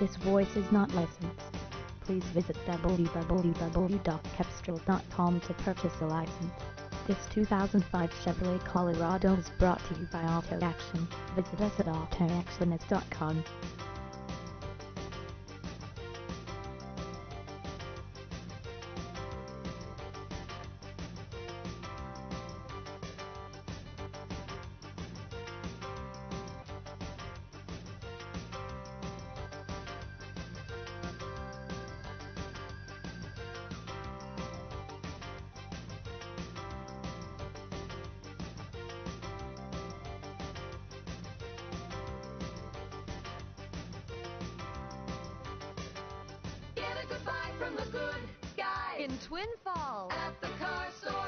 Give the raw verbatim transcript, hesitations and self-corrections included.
This voice is not licensed. Please visit w w w dot capistrel dot com to purchase a license. This two thousand five Chevrolet Colorado is brought to you by Auto Action. Visit us at auto action s dot com. From the good guys in Twin Falls at the car store.